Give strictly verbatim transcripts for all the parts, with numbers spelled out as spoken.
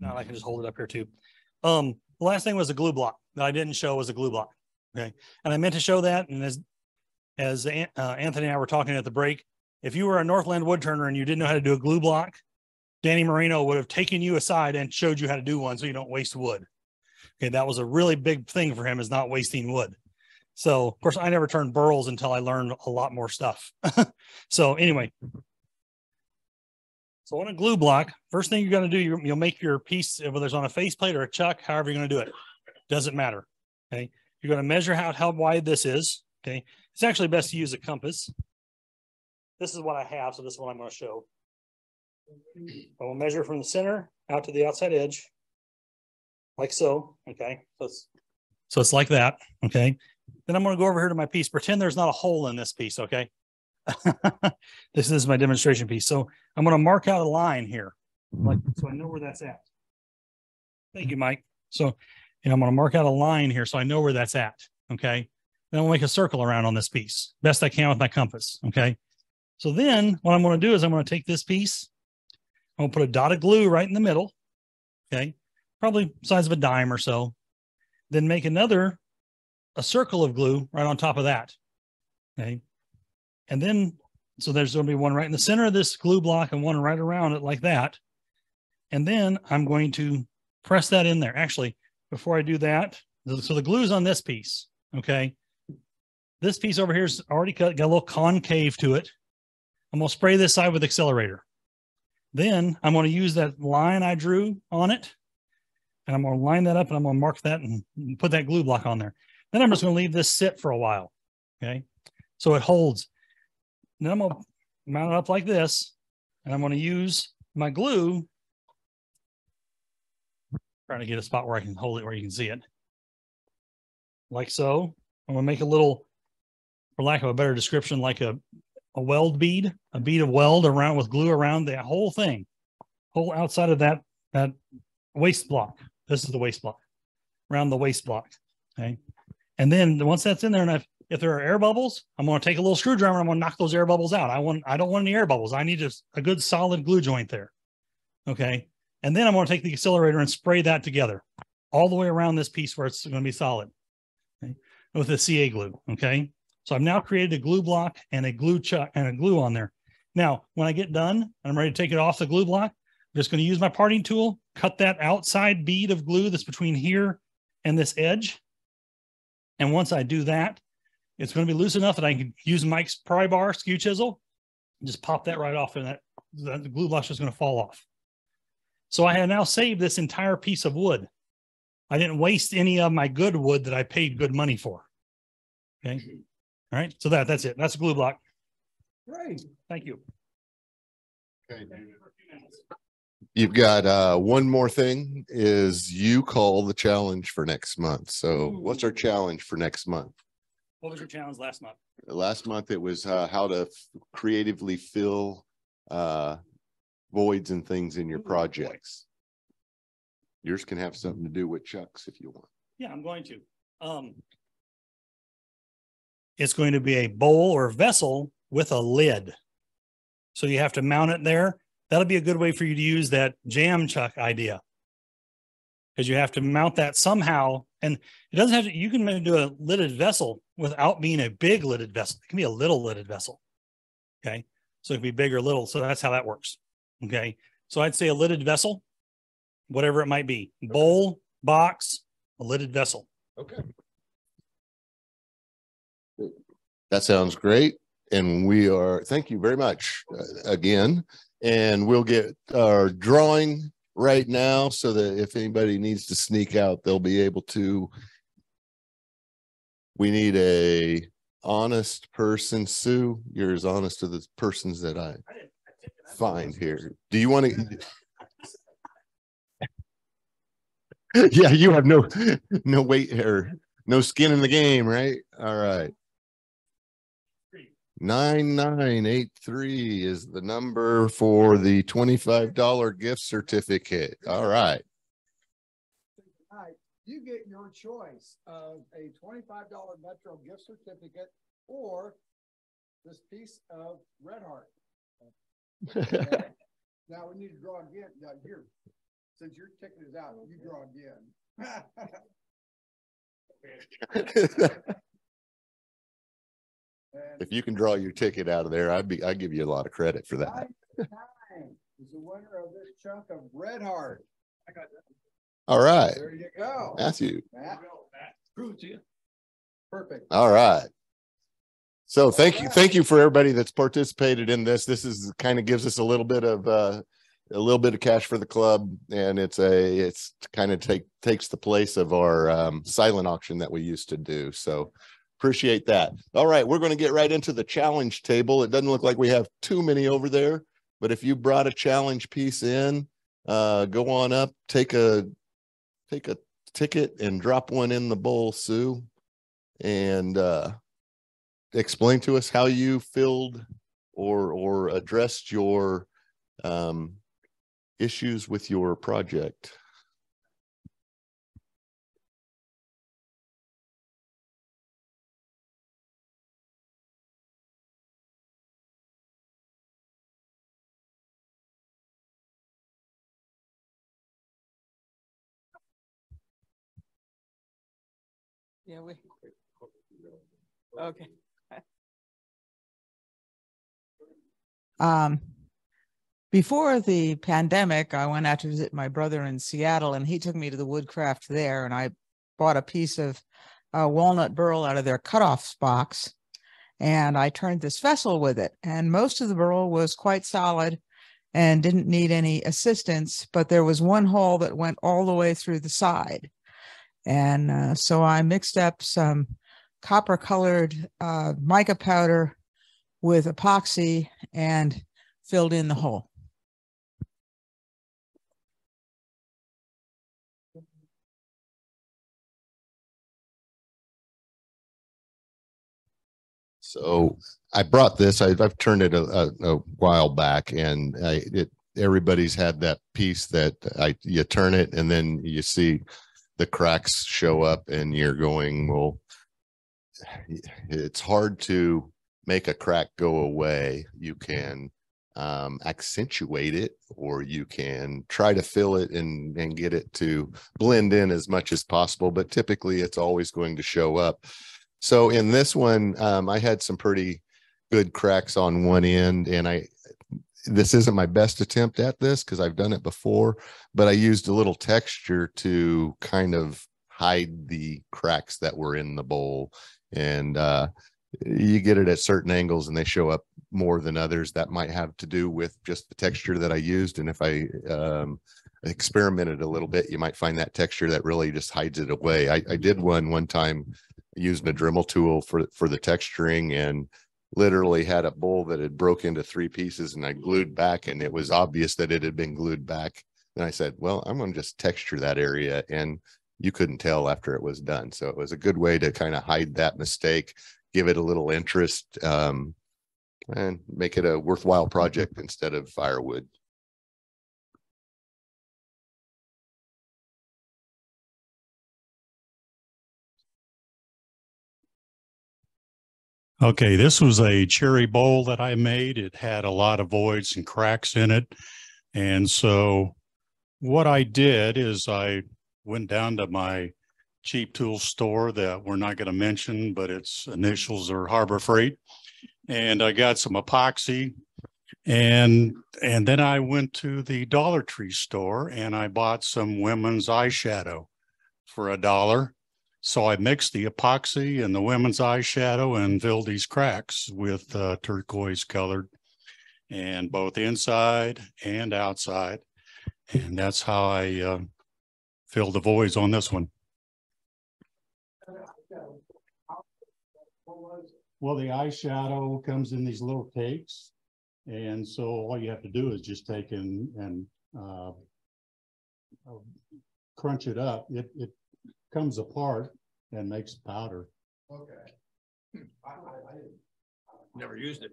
Now I can just hold it up here too. Um, the last thing was a glue block that I didn't show was a glue block. Okay. And I meant to show that. And as, as uh, Anthony and I were talking at the break, if you were a Northland woodturner and you didn't know how to do a glue block, Danny Marino would have taken you aside and showed you how to do one so you don't waste wood. Okay. That was a really big thing for him, is not wasting wood. So of course I never turned burls until I learned a lot more stuff. So anyway, so on a glue block, first thing you're going to do, you're, you'll make your piece, whether it's on a faceplate or a chuck, however you're going to do it, doesn't matter. Okay. You're going to measure how, how wide this is. Okay. It's actually best to use a compass. This is what I have. So this is what I'm going to show. I will measure from the center out to the outside edge. Like so. Okay. So it's, so it's like that. Okay. Then I'm going to go over here to my piece. Pretend there's not a hole in this piece. Okay. This is my demonstration piece. So I'm going to mark out a line here. Like, so I know where that's at. Thank you, Mike. So, and I'm going to mark out a line here. So I know where that's at. Okay. Then I'll make a circle around on this piece best I can with my compass. Okay. So then what I'm going to do is I'm going to take this piece. I'm going to put a dot of glue right in the middle. Okay. Probably size of a dime or so. Then make another, a circle of glue right on top of that. Okay. And then, so there's going to be one right in the center of this glue block and one right around it like that. And then I'm going to press that in there. Actually, before I do that, so the glue's on this piece. Okay. This piece over here is already cut, got a little concave to it. I'm going to spray this side with accelerator. Then I'm going to use that line I drew on it. And I'm going to line that up and I'm going to mark that and put that glue block on there. Then I'm just going to leave this sit for a while. Okay. So it holds. Then I'm going to mount it up like this, and I'm going to use my glue. I'm trying to get a spot where I can hold it, where you can see it. Like so. I'm going to make a little, for lack of a better description, like a, a weld bead, a bead of weld around with glue around the whole thing, whole outside of that, that waste block. This is the waste block, around the waste block. Okay. And then once that's in there, and I've, if there are air bubbles, I'm going to take a little screwdriver and I'm going to knock those air bubbles out. I want, I don't want any air bubbles. I need just a good solid glue joint there. Okay. And then I'm going to take the accelerator and spray that together all the way around this piece where it's going to be solid, okay, with the C A glue. Okay. So I've now created a glue block and a glue chuck and a glue on there. Now, when I get done and I'm ready to take it off the glue block, I'm just going to use my parting tool, cut that outside bead of glue that's between here and this edge. And once I do that, it's going to be loose enough that I can use Mike's pry bar, skew chisel, and just pop that right off, and that, that the glue block is going to fall off. So I have now saved this entire piece of wood. I didn't waste any of my good wood that I paid good money for. Okay. All right. So that, that's it. That's a glue block. Great. Thank you. Okay. You've got uh, one more thing is you call the challenge for next month. So what's our challenge for next month? What was your challenge last month? Last month, it was uh, how to creatively fill uh, voids and things in your projects. Yours can have something to do with Chuck's if you want. Yeah, I'm going to. Um, it's going to be a bowl or vessel with a lid. So you have to mount it there. That'll be a good way for you to use that jam chuck idea, because you have to mount that somehow. And it doesn't have to, you can do a lidded vessel without being a big lidded vessel. It can be a little lidded vessel. Okay. So it can be big or little. So that's how that works. Okay. So I'd say a lidded vessel, whatever it might be, okay. Bowl, box, a lidded vessel. Okay. That sounds great. And we are, thank you very much uh, again. And we'll get our drawing right now, so that if anybody needs to sneak out, they'll be able to. We need a honest person. Sue, you're as honest as the persons that I, I, didn't, I didn't find here. Person. Do you want to? Yeah, you have no no weight or no skin in the game, right? All right. nine nine eight three is the number for the twenty-five dollar gift certificate. All right. You get your choice of a twenty-five dollar Metro gift certificate or this piece of Red Heart. Now we need to draw again. Now here. Since your ticket is out, you draw again. If you can draw your ticket out of there, I'd be I give you a lot of credit for that. Time is the winner of this chunk of Red Heart. I got that. All right. There you go. Matthew. Matt. Prove it to you. Perfect. All right. So thank All right. you. Thank you for everybody that's participated in this. This is kind of gives us a little bit of uh, a little bit of cash for the club. And it's a it's kind of take takes the place of our um, silent auction that we used to do. So appreciate that. All right. We're going to get right into the challenge table. It doesn't look like we have too many over there, but if you brought a challenge piece in, uh, go on up, take a Take a ticket and drop one in the bowl, Sue, and uh, explain to us how you filled or or addressed your um, issues with your project. Yeah, we. Okay. Um, before the pandemic, I went out to visit my brother in Seattle, and he took me to the Woodcraft there, and I bought a piece of uh, walnut burl out of their cutoffs box, and I turned this vessel with it. And most of the burl was quite solid and didn't need any assistance, but there was one hole that went all the way through the side. And uh, so I mixed up some copper colored uh, mica powder with epoxy and filled in the hole. So I brought this, I, I've turned it a, a, a while back, and I, it, everybody's had that piece that I, you turn it and then you see the cracks show up and you're going, well, it's hard to make a crack go away. You can um, accentuate it, or you can try to fill it and, and get it to blend in as much as possible. But typically it's always going to show up. So in this one, um, I had some pretty good cracks on one end, and I, this isn't my best attempt at this because I've done it before, but I used a little texture to kind of hide the cracks that were in the bowl. And uh, you get it at certain angles and they show up more than others. That might have to do with just the texture that I used. And if I um, experimented a little bit, you might find that texture that really just hides it away. I, I did one one time using a Dremel tool for, for the texturing, and literally had a bowl that had broke into three pieces, and I glued back, and it was obvious that it had been glued back. And I said, well, I'm going to just texture that area. And you couldn't tell after it was done. So it was a good way to kind of hide that mistake, give it a little interest, um, and make it a worthwhile project instead of firewood. Okay, this was a cherry bowl that I made. It had a lot of voids and cracks in it. And so what I did is I went down to my cheap tool store that we're not going to mention, but its initials are Harbor Freight. And I got some epoxy. And, and then I went to the Dollar Tree store and I bought some women's eyeshadow for a dollar. So I mixed the epoxy and the women's eyeshadow and filled these cracks with uh, turquoise colored, and both inside and outside. And that's how I uh, filled the voids on this one. Well, the eyeshadow comes in these little cakes. And so all you have to do is just take in and uh, crunch it up. It, it comes apart and makes powder. Okay. I, I, I never used it.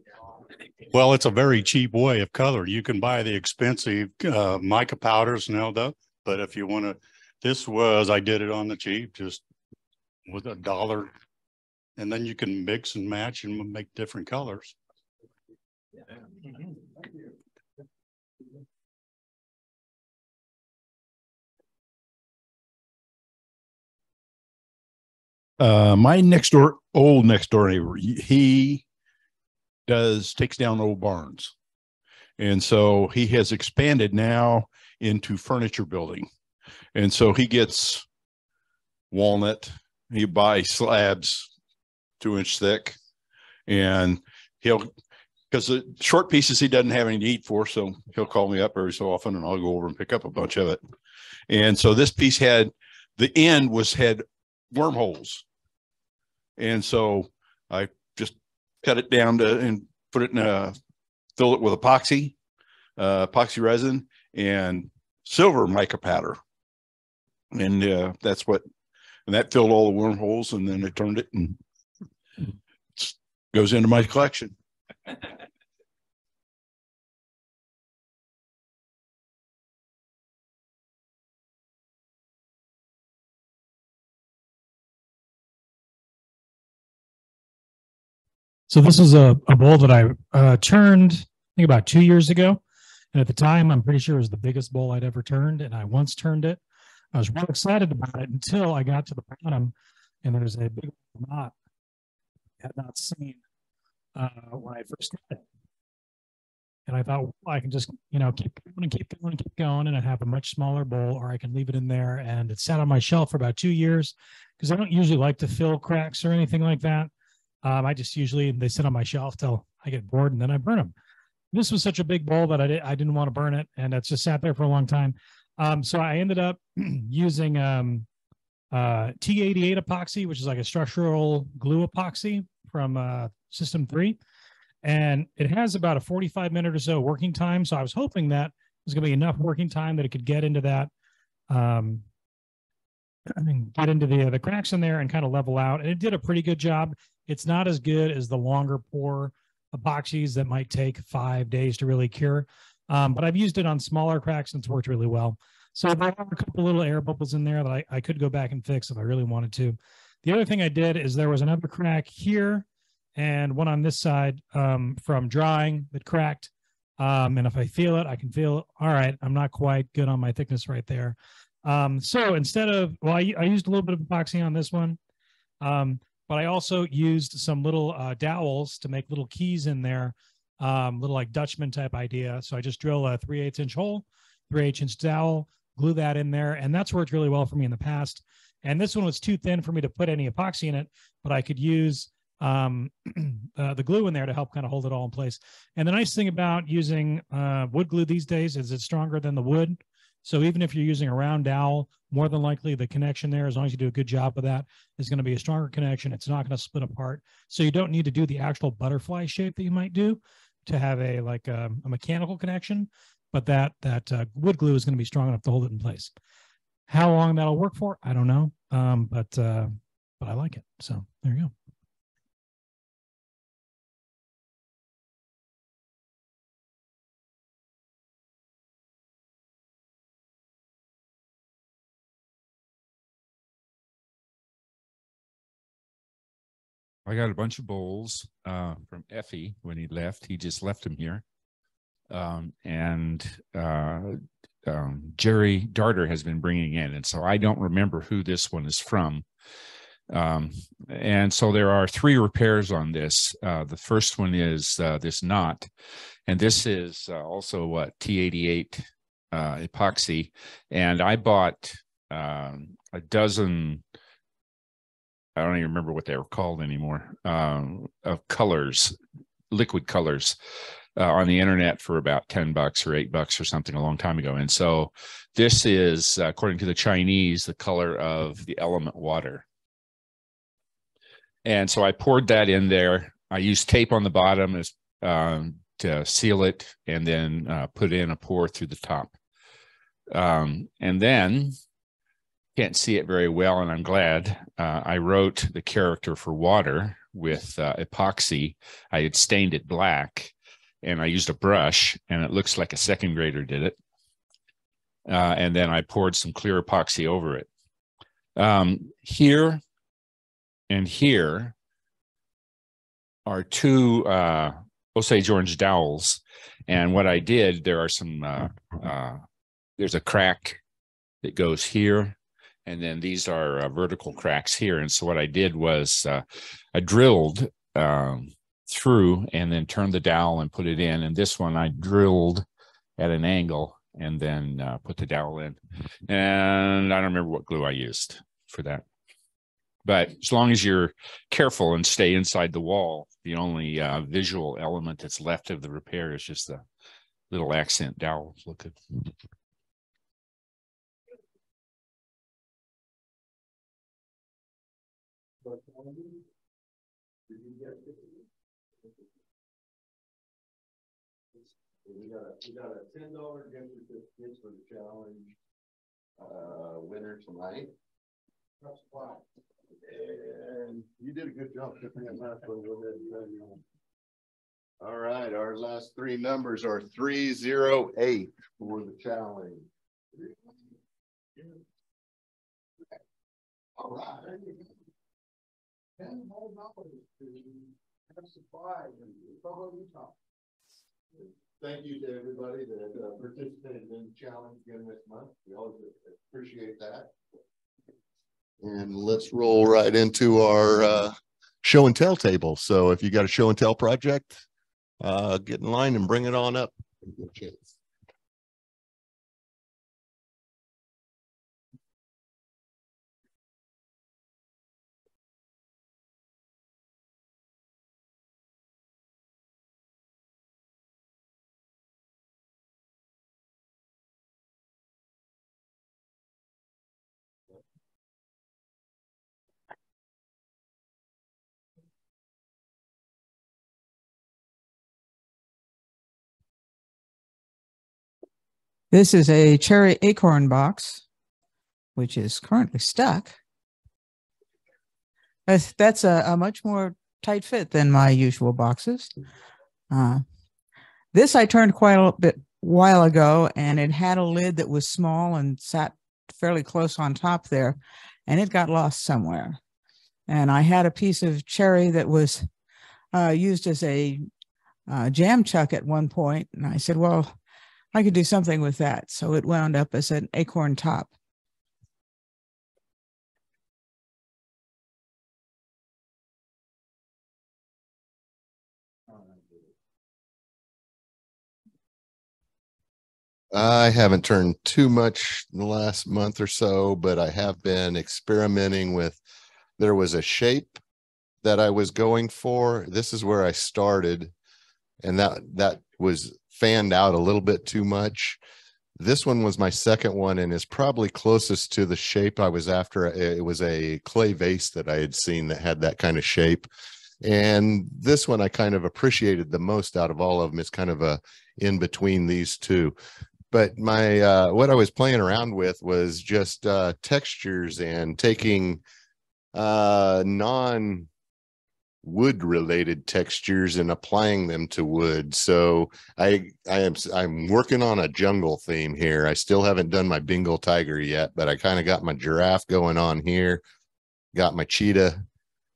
Well, it's a very cheap way of color. You can buy the expensive uh, mica powders now, though. But if you want to, this was, I did it on the cheap, just with a dollar. And then you can mix and match and make different colors. Yeah. Mm-hmm. Thank you. Uh, my next door, old next door neighbor, he does, takes down old barns. And so he has expanded now into furniture building. And so he gets walnut, he buys slabs two inch thick, and he'll, because the short pieces he doesn't have any to eat for, so he'll call me up every so often and I'll go over and pick up a bunch of it. And so this piece had, the end was had wormholes. And so I just cut it down to and put it in a, fill it with epoxy, uh, epoxy resin and silver mica powder. And uh, that's what, and that filled all the wormholes, and then I turned it and it goes into my collection. So this is a, a bowl that I uh, turned, I think about two years ago. And at the time, I'm pretty sure it was the biggest bowl I'd ever turned. And I once turned it. I was real excited about it until I got to the bottom, and there was a big knot I had not seen uh, when I first got it. And I thought, well, I can just, you know, keep going and keep going and keep going, and I have a much smaller bowl, or I can leave it in there. And it sat on my shelf for about two years because I don't usually like to fill cracks or anything like that. Um, I just usually, they sit on my shelf till I get bored and then I burn them. This was such a big bowl that I, did, I didn't want to burn it, and it's just sat there for a long time. Um, so I ended up using um, uh, T eighty-eight epoxy, which is like a structural glue epoxy from uh, System three. And it has about a forty-five minute or so working time. So I was hoping that there's going to be enough working time that it could get into that, um, I mean, get into the, the cracks in there and kind of level out. And it did a pretty good job. It's not as good as the longer pour epoxies that might take five days to really cure. Um, but I've used it on smaller cracks and it's worked really well. So there are a couple little air bubbles in there that I, I could go back and fix if I really wanted to. The other thing I did is there was another crack here and one on this side um, from drying that cracked. Um, and if I feel it, I can feel it. All right, I'm not quite good on my thickness right there. Um, so instead of, well, I, I used a little bit of epoxy on this one. Um, But I also used some little uh, dowels to make little keys in there, um, little like Dutchman type idea. So I just drill a three eighths inch hole, three eighths inch dowel, glue that in there. And that's worked really well for me in the past. And this one was too thin for me to put any epoxy in it, but I could use um, uh, the glue in there to help kind of hold it all in place. And the nice thing about using uh, wood glue these days is it's stronger than the wood. So even if you're using a round dowel, more than likely the connection there, as long as you do a good job with that, is going to be a stronger connection. It's not going to split apart. So you don't need to do the actual butterfly shape that you might do to have a like a, a mechanical connection, but that that uh, wood glue is going to be strong enough to hold it in place. How long that'll work for, I don't know, um, but uh, but I like it. So there you go. I got a bunch of bowls uh, from Effie when he left. He just left them here. Um, and uh, um, Jerry Darter has been bringing in. And so I don't remember who this one is from. Um, and so there are three repairs on this. Uh, the first one is uh, this knot. And this is uh, also uh, T eighty-eight uh, epoxy. And I bought um, a dozen... I don't even remember what they were called anymore, um, of colors, liquid colors uh, on the internet for about ten bucks or eight bucks or something a long time ago. And so this is, uh, according to the Chinese, the color of the element water. And so I poured that in there. I used tape on the bottom as, um, to seal it, and then uh, put in a pour through the top. Um, and then... Can't see it very well, and I'm glad. Uh, I wrote the character for water with uh, epoxy. I had stained it black, and I used a brush, and it looks like a second grader did it. Uh, and then I poured some clear epoxy over it. Um, here and here are two uh, Osage Orange dowels. And what I did, there are some, uh, uh, there's a crack that goes here. and then these are uh, vertical cracks here. And so what I did was uh, I drilled um, through and then turned the dowel and put it in. And this one I drilled at an angle and then uh, put the dowel in. And I don't remember what glue I used for that. But as long as you're careful and stay inside the wall, the only uh, visual element that's left of the repair is just the little accent dowel. Look at. We got a, we got a ten dollar gift certificate for the challenge uh, winner tonight. That's fine. And you did a good job tipping that last one. Go ahead and tell you on. All right, our last three numbers are three zero eight for the challenge. All right. Ten whole dollars to have supplies and follow Utah. Thank you to everybody that uh, participated in the challenge again this month. We always appreciate that. And let's roll right into our uh, show and tell table. So if you got a show and tell project, uh, get in line and bring it on up. This is a cherry acorn box, which is currently stuck. That's, that's a, a much more tight fit than my usual boxes. Uh, this I turned quite a bit while ago, and it had a lid that was small and sat fairly close on top there, and it got lost somewhere. And I had a piece of cherry that was uh, used as a uh, jam chuck at one point, and I said, well, I could do something with that. So it wound up as an acorn top. I haven't turned too much in the last month or so, but I have been experimenting with, there was a shape that I was going for. This is where I started. And that, that was fanned out a little bit too much. This one was my second one and is probably closest to the shape I was after. It was a clay vase that I had seen that had that kind of shape. And this one I kind of appreciated the most out of all of them. It's kind of a in between these two. But my uh, what I was playing around with was just uh, textures and taking uh, non- wood related textures and applying them to wood. So I I am I'm working on a jungle theme here. I still haven't done my Bengal tiger yet, but I kind of got my giraffe going on here, got my cheetah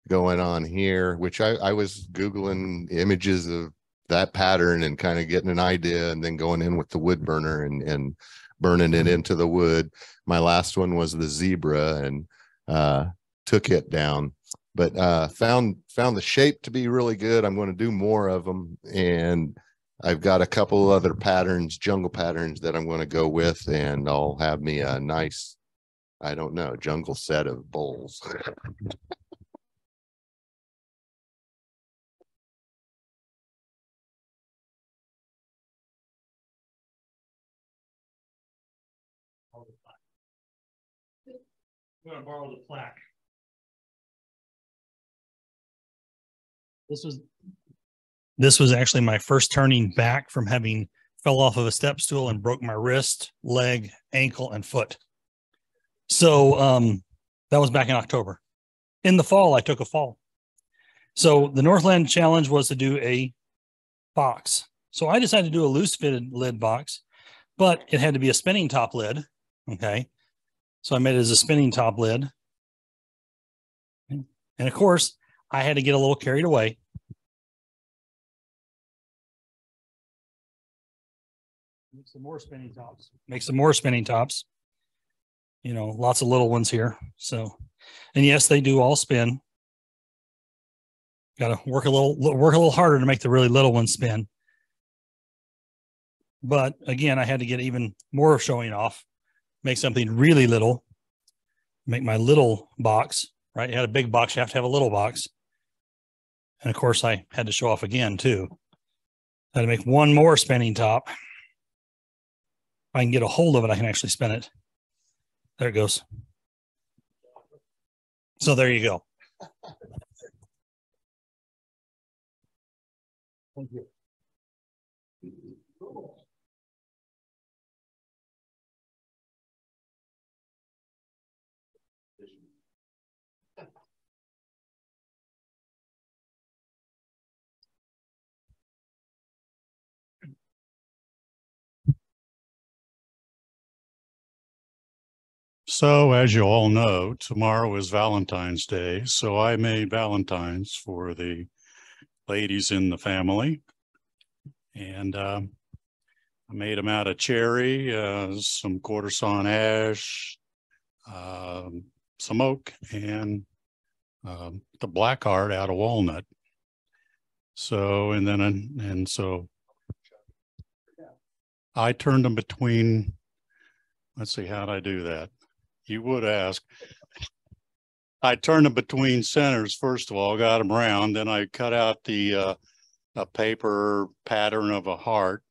going on here, which I, I was Googling images of that pattern and kind of getting an idea and then going in with the wood burner and, and burning it into the wood. My last one was the zebra and uh, took it down. But uh, found found the shape to be really good. I'm going to do more of them. And I've got a couple other patterns, jungle patterns that I'm going to go with. And I'll have me a nice, I don't know, jungle set of bowls. I'm going to borrow the plaque. This was this was actually my first turning back from having fell off of a step stool and broke my wrist, leg, ankle, and foot. So um, that was back in October. In the fall, I took a fall. So the Northland challenge was to do a box. So I decided to do a loose-fitted lid box, but it had to be a spinning top lid. Okay. So I made it as a spinning top lid. And of course, I had to get a little carried away. Make some more spinning tops. Make some more spinning tops. you know, lots of little ones here. So, and yes, they do all spin. Got to work a little, work a little harder to make the really little ones spin. But again, I had to get even more showing off, make something really little, make my little box, right? You had a big box, you have to have a little box. And of course I had to show off again too. I had to make one more spinning top. If I can get a hold of it, I can actually spin it. There it goes. So there you go. Thank you. So, as you all know, tomorrow is Valentine's Day, so I made Valentines for the ladies in the family. And uh, I made them out of cherry, uh, some quarter sawn ash, uh, some oak, and uh, the black heart out of walnut. So, and then, and so I turned them between, let's see, how'd I do that? You would ask. I turned them between centers, first of all, got them round. Then I cut out the uh, a paper pattern of a heart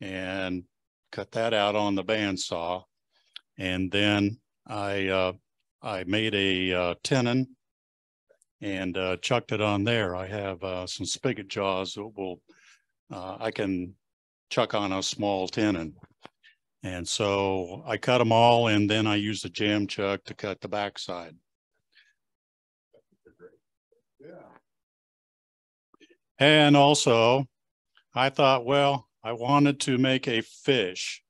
and cut that out on the bandsaw. And then I, uh, I made a uh, tenon and uh, chucked it on there. I have uh, some spigot jaws that will, uh, I can chuck on a small tenon. And so I cut them all, and then I used a jam chuck to cut the backside. Yeah. And also, I thought, well, I wanted to make a fish.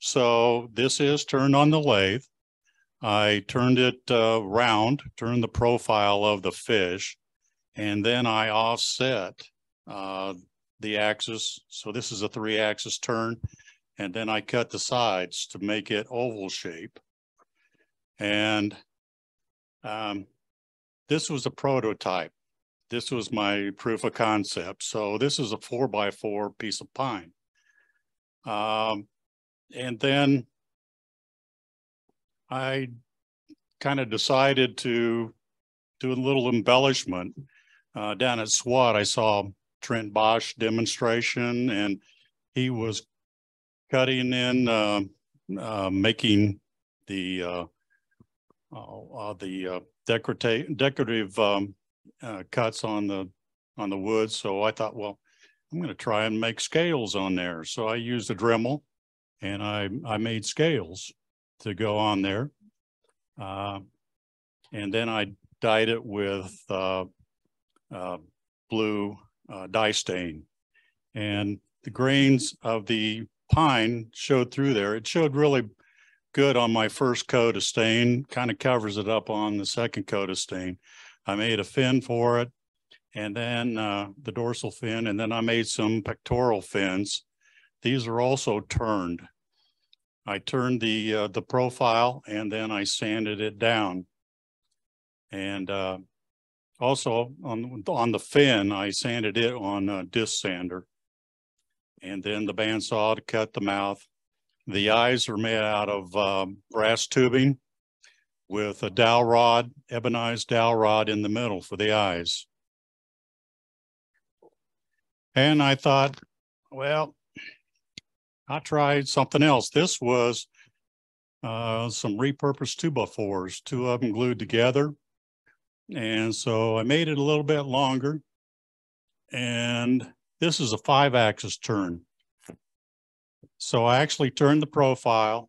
So this is turned on the lathe. I turned it uh, round, turned the profile of the fish, and then I offset uh, the axis. So this is a three-axis turn. And then I cut the sides to make it oval shape. And um, this was a prototype. This was my proof of concept. So this is a four by four piece of pine. Um, and then I kind of decided to do a little embellishment. Uh, down at SWAT, I saw Trent Bosch demonstration, and he was cutting in, uh, uh, making the uh, uh, the uh, decorative decorative um, uh, cuts on the on the wood. So I thought, well, I'm going to try and make scales on there. So I used a Dremel, and I I made scales to go on there, uh, and then I dyed it with uh, uh, blue uh, dye stain, and the grains of the pine showed through there. It showed really good on my first coat of stain, kind of covers it up on the second coat of stain. I made a fin for it, and then uh, the dorsal fin, and then I made some pectoral fins. These are also turned. I turned the uh, the profile, and then I sanded it down. And uh, also on, on the fin, I sanded it on a disc sander. And then the bandsaw to cut the mouth. The eyes are made out of uh, brass tubing with a dowel rod, ebonized dowel rod in the middle for the eyes. And I thought, well, I tried something else. This was uh, some repurposed two by fours, two of them glued together. And so I made it a little bit longer, and this is a five-axis turn. So I actually turned the profile,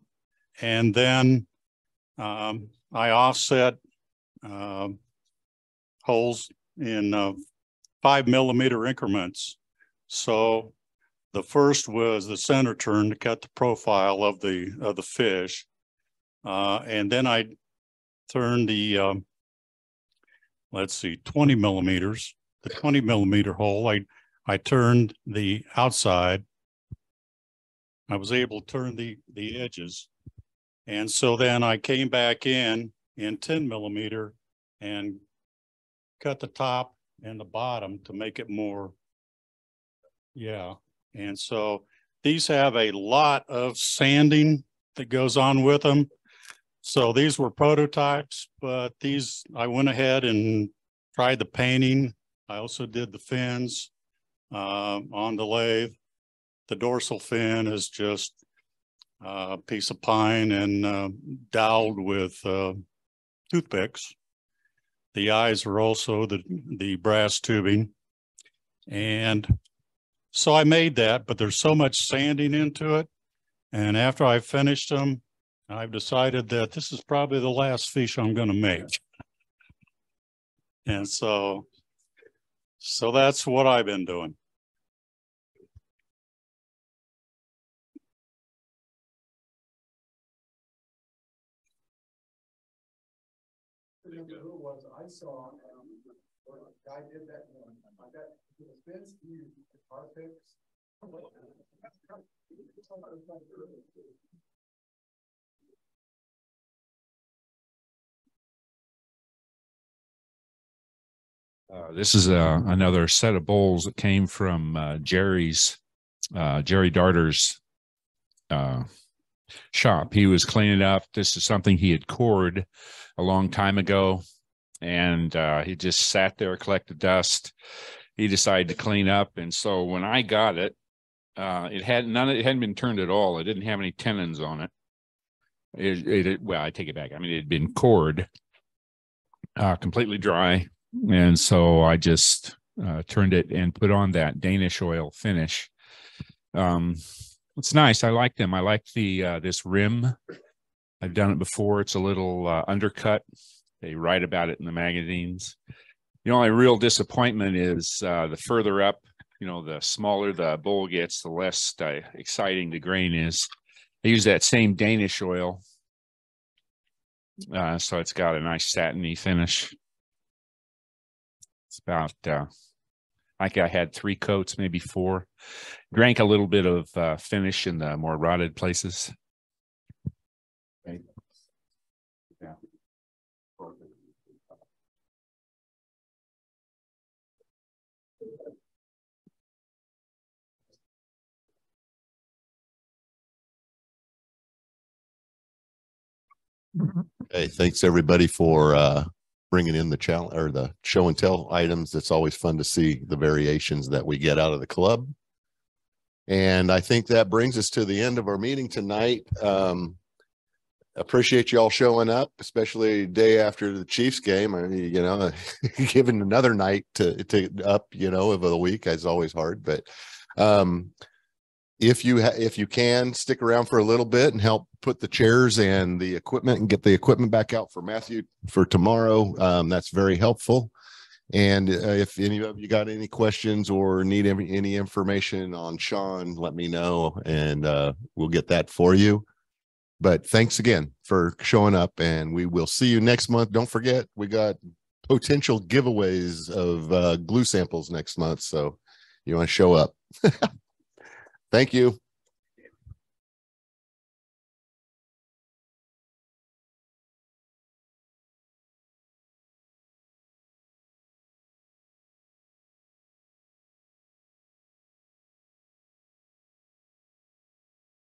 and then um, I offset uh, holes in uh, five millimeter increments. So the first was the center turn to cut the profile of the of the fish, uh, and then I turned the um, let's see, twenty millimeters, the twenty millimeter hole. I I turned the outside. I was able to turn the, the edges, And so then I came back in in ten millimeter and cut the top and the bottom to make it more, yeah. And so these have a lot of sanding that goes on with them. So these were prototypes, but these, I went ahead and tried the painting. I also did the fins uh, on the lathe. The dorsal fin is just a piece of pine and uh, doweled with uh, toothpicks. The eyes are also the, the brass tubing. And so I made that, but there's so much sanding into it. And after I finished them, I've decided that this is probably the last fish I'm going to make. And so, so that's what I've been doing. Who was I saw um, where a guy did that one. I got the fence used guitar picks. Uh, this is uh, another set of bowls that came from uh, Jerry's, uh, Jerry Darter's uh, shop. He was cleaning up. This is something he had cored a long time ago, and uh, he just sat there, collected dust. He decided to clean up, and so when I got it, uh, it had none. It hadn't been turned at all. It didn't have any tenons on it. It, it, it well, I take it back. I mean, it had been cored, uh, completely dry. And so I just uh, turned it and put on that Danish oil finish. Um, it's nice. I like them. I like the uh, this rim. I've done it before. It's a little uh, undercut. They write about it in the magazines. The only real disappointment is uh, the further up, you know, the smaller the bowl gets, the less uh, exciting the grain is. I use that same Danish oil. Uh, so it's got a nice satiny finish. It's about, uh, like I had three coats, maybe four. Drank a little bit of uh, finish in the more rotted places. Right. Yeah. Hey, thanks everybody for uh, bringing in the challenge or the show and tell items. It's always fun to see the variations that we get out of the club. And I think that brings us to the end of our meeting tonight. Um, appreciate you all showing up, especially day after the Chiefs game. I mean, you know, giving another night to, to up, you know, of the week is always hard. But um, if you ha if you can stick around for a little bit and help put the chairs and the equipment and get the equipment back out for Matthew for tomorrow, um, that's very helpful. And uh, if any of you got any questions or need any, any information on Sean, let me know, and uh, we'll get that for you. But thanks again for showing up, and we will see you next month. Don't forget, we got potential giveaways of uh, glue samples next month, so you want to show up. Thank you.